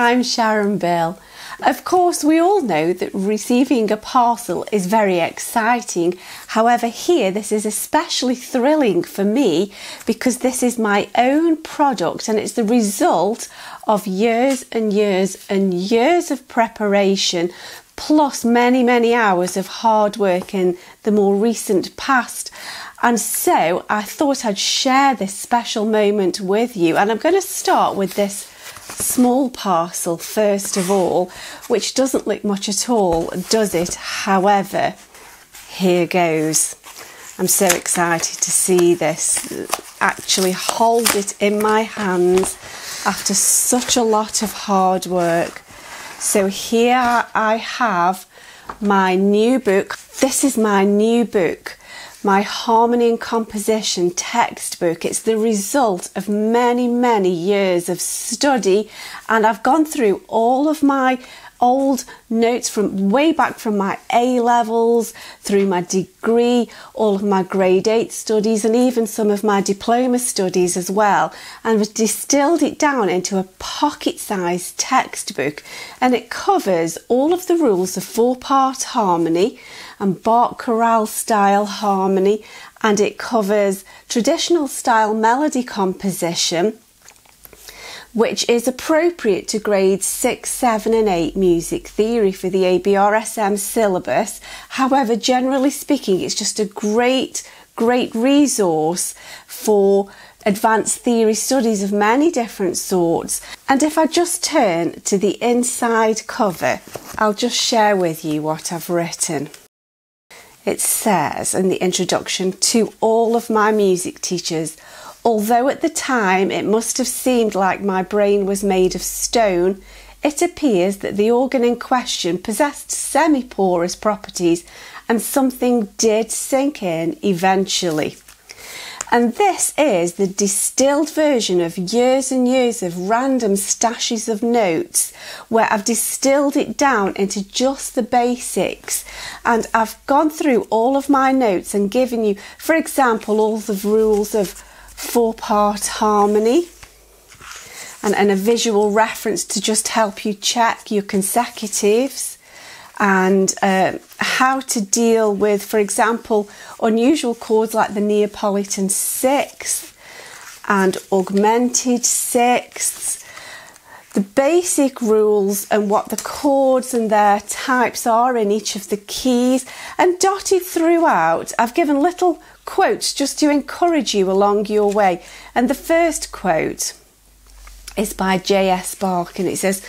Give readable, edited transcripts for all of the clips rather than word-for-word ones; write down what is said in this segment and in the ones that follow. I'm Sharon Bell. Of course, we all know that receiving a parcel is very exciting. However, here this is especially thrilling for me because this is my own product and it's the result of years and years and years of preparation, plus many, many hours of hard work in the more recent past. And so I thought I'd share this special moment with you. And I'm going to start with this small parcel first of all, which doesn't look much at all, does it? However, here goes. I'm so excited to see this, actually hold it in my hands after such a lot of hard work. So here I have my new book. This is my new book, my Harmony and Composition textbook. It's the result of many, many years of study, and I've gone through all of my old notes from way back from my A levels, through my degree, all of my grade 8 studies, and even some of my diploma studies as well, and we've distilled it down into a pocket-sized textbook, and it covers all of the rules of four-part harmony and Bach chorale style harmony, and it covers traditional style melody composition, which is appropriate to grades 6, 7 and 8 music theory for the ABRSM syllabus. However, generally speaking, it's just a great resource for advanced theory studies of many different sorts. And if I just turn to the inside cover, I'll just share with you what I've written. It says in the introduction, to all of my music teachers, although at the time it must have seemed like my brain was made of stone, it appears that the organ in question possessed semi-porous properties and something did sink in eventually. And this is the distilled version of years and years of random stashes of notes, where I've distilled it down into just the basics. And I've gone through all of my notes and given you, for example, all the rules of four-part harmony and a visual reference to just help you check your consecutives, and how to deal with, for example, unusual chords like the Neapolitan Sixth and Augmented Sixths, the basic rules and what the chords and their types are in each of the keys. And dotted throughout, I've given little quotes just to encourage you along your way. And the first quote is by J.S. Bach, and it says,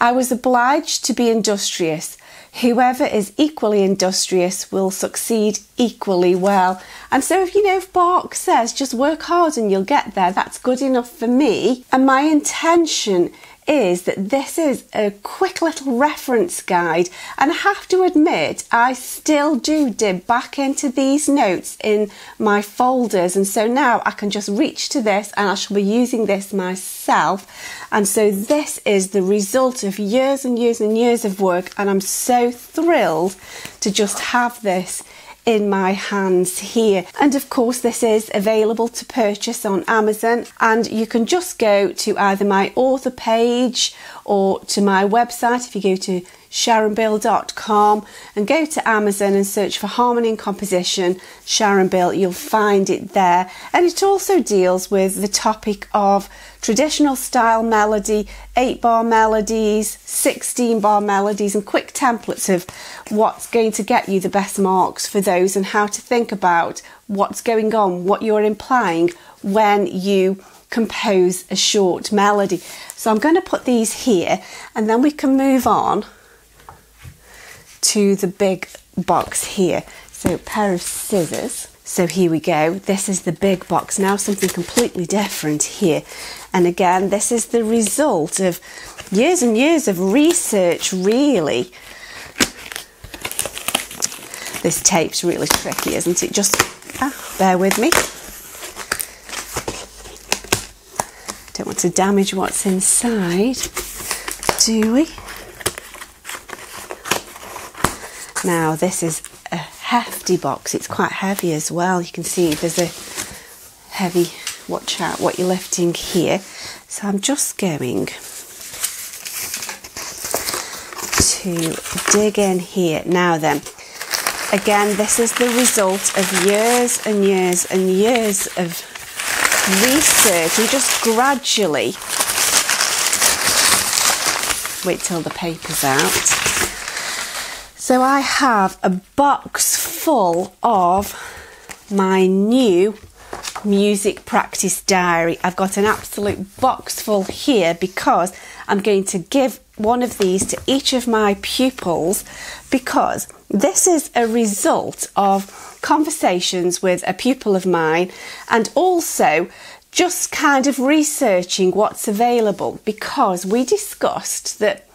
"I was obliged to be industrious. Whoever is equally industrious will succeed equally well." And so if you know, if Bach says just work hard and you'll get there, that's good enough for me. And my intention is that this is a quick little reference guide, and I have to admit I still do dip back into these notes in my folders, and so now I can just reach to this and I shall be using this myself. And so this is the result of years and years and years of work, and I'm so thrilled to just have this in my hands here. And of course this is available to purchase on Amazon, and you can just go to either my author page or to my website. If you go to SharonBill.com and go to Amazon and search for Harmony and Composition Sharon Bill, you'll find it there. And it also deals with the topic of traditional style melody, 8-bar melodies, 16-bar melodies, and quick templates of what's going to get you the best marks for those, and how to think about what's going on, what you're implying when you compose a short melody. So I'm going to put these here and then we can move on to the big box here. So a pair of scissors. So here we go. This is the big box. Now something completely different here. And again, this is the result of years and years of research, really. This tape's really tricky, isn't it? Just bear with me. Don't want to damage what's inside, do we? Now this is a hefty box. It's quite heavy as well. You can see there's a heavy, watch out what you're lifting here. So I'm just going to dig in here. Now then, again, this is the result of years and years and years of research. You just gradually, wait till the paper's out. So I have a box full of my new music practice diary. I've got an absolute box full here because I'm going to give one of these to each of my pupils, because this is a result of conversations with a pupil of mine and also just kind of researching what's available, because we discussed that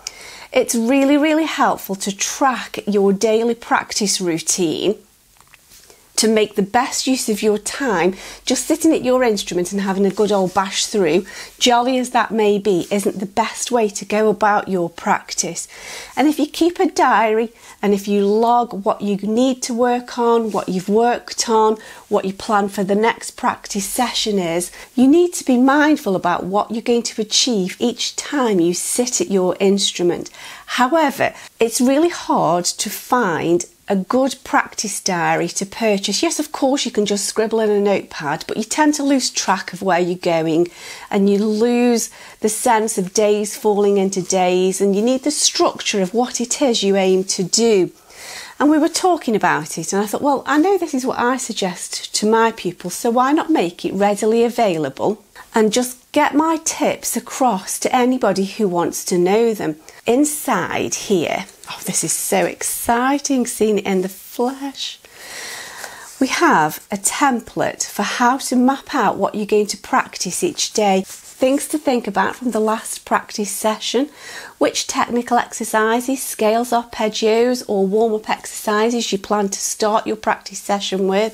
it's really, really helpful to track your daily practice routine to make the best use of your time. Just sitting at your instrument and having a good old bash through, jolly as that may be, isn't the best way to go about your practice. And if you keep a diary and if you log what you need to work on, what you've worked on, what you plan for the next practice session is, you need to be mindful about what you're going to achieve each time you sit at your instrument. However, it's really hard to find a good practice diary to purchase. Yes, of course, you can just scribble in a notepad, but you tend to lose track of where you're going and you lose the sense of days falling into days, and you need the structure of what it is you aim to do. And we were talking about it and I thought, well, I know this is what I suggest to my pupils, so why not make it readily available and just get my tips across to anybody who wants to know them. Inside here, oh, this is so exciting, seeing it in the flesh, we have a template for how to map out what you're going to practice each day. Things to think about from the last practice session, which technical exercises, scales, arpeggios or warm-up exercises you plan to start your practice session with,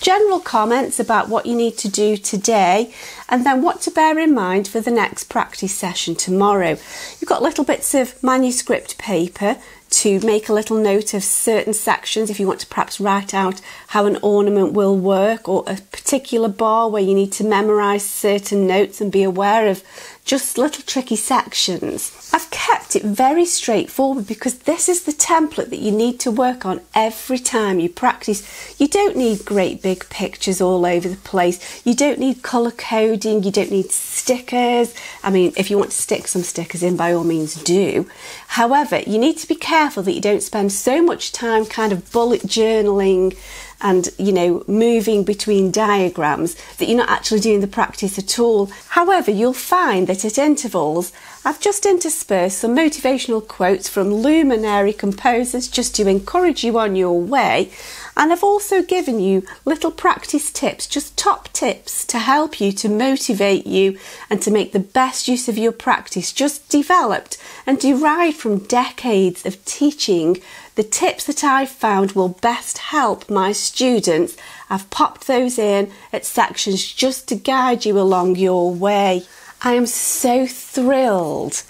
general comments about what you need to do today, and then what to bear in mind for the next practice session tomorrow. You've got little bits of manuscript paper to make a little note of certain sections if you want to perhaps write out how an ornament will work, or a particular bar where you need to memorise certain notes and be aware of just little tricky sections. I've kept it very straightforward because this is the template that you need to work on every time you practice. You don't need great big pictures all over the place. You don't need colour coding. You don't need stickers. I mean, if you want to stick some stickers in, by all means do. However, you need to be careful that you don't spend so much time kind of bullet journaling and, you know, moving between diagrams that you're not actually doing the practice at all. However, you'll find that at intervals, I've just interspersed some motivational quotes from luminary composers just to encourage you on your way. And I've also given you little practice tips, just top tips to help you, to motivate you and to make the best use of your practice, just developed and derived from decades of teaching. The tips that I've found will best help my students. I've popped those in at sections just to guide you along your way. I am so thrilled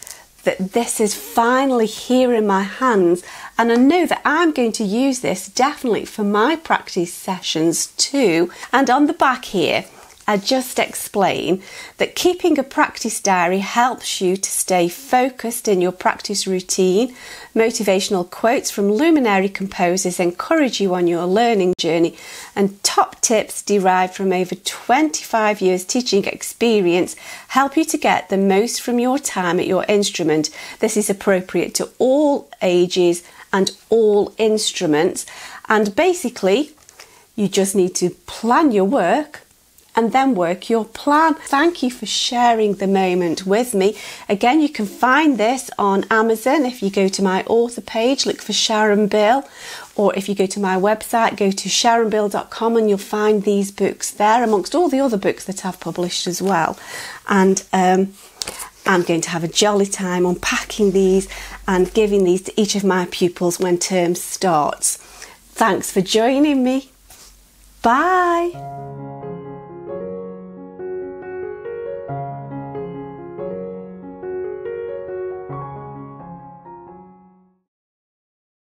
that this is finally here in my hands, and I know that I'm going to use this definitely for my practice sessions too. And on the back here, I just explain that keeping a practice diary helps you to stay focused in your practice routine. Motivational quotes from luminary composers encourage you on your learning journey, and top tips derived from over 25 years teaching experience help you to get the most from your time at your instrument. This is appropriate to all ages and all instruments, and basically you just need to plan your work and then work your plan. Thank you for sharing the moment with me. Again, you can find this on Amazon. If you go to my author page, look for Sharon Bill, or if you go to my website, go to sharonbill.com and you'll find these books there, amongst all the other books that I've published as well. And I'm going to have a jolly time unpacking these and giving these to each of my pupils when term starts. Thanks for joining me. Bye.